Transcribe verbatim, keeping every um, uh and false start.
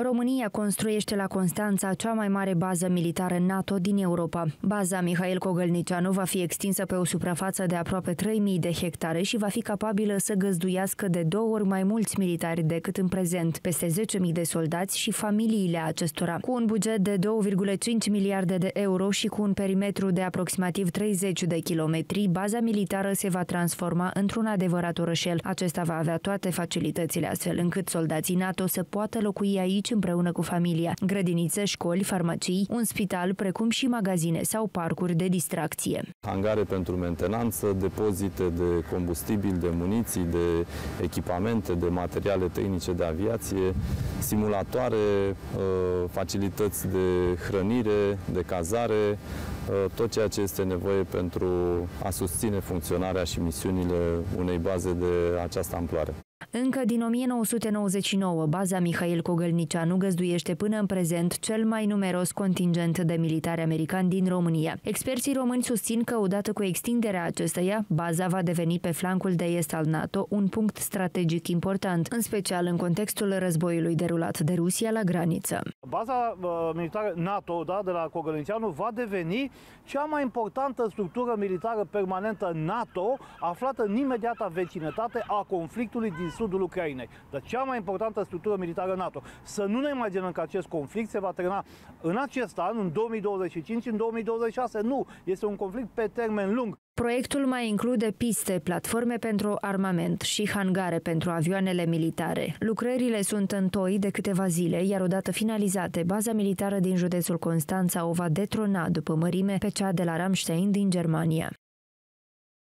România construiește la Constanța cea mai mare bază militară NATO din Europa. Baza Mihail Kogălniceanu va fi extinsă pe o suprafață de aproape trei mii de hectare și va fi capabilă să găzduiască de două ori mai mulți militari decât în prezent, peste zece mii de soldați și familiile acestora. Cu un buget de două virgulă cinci miliarde de euro și cu un perimetru de aproximativ treizeci de kilometri, baza militară se va transforma într-un adevărat orășel. Acesta va avea toate facilitățile astfel încât soldații NATO să poată locui aici împreună cu familia, grădinițe, școli, farmacii, un spital, precum și magazine sau parcuri de distracție. Hangare pentru mentenanță, depozite de combustibil, de muniții, de echipamente, de materiale tehnice de aviație, simulatoare, facilități de hrănire, de cazare, tot ceea ce este nevoie pentru a susține funcționarea și misiunile unei baze de această amploare. Încă din o mie nouă sute nouăzeci și nouă, baza Mihail Kogălniceanu găzduiește până în prezent cel mai numeros contingent de militari americani din România. Experții români susțin că odată cu extinderea acesteia, baza va deveni pe flancul de est al NATO un punct strategic important, în special în contextul războiului derulat de Rusia la graniță. Baza uh, militară NATO, da, de la Kogălniceanu va deveni cea mai importantă structură militară permanentă NATO aflată în imediata vecinătate a conflictului din sudul Ucrainei, dar cea mai importantă structură militară NATO. Să nu ne imaginăm că acest conflict se va termina în acest an, în două mii douăzeci și cinci, în două mii douăzeci și șase. Nu, este un conflict pe termen lung. Proiectul mai include piste, platforme pentru armament și hangare pentru avioanele militare. Lucrările sunt întoi de câteva zile, iar odată finalizate, baza militară din județul Constanța o va detrona după mărime pe cea de la Ramstein din Germania.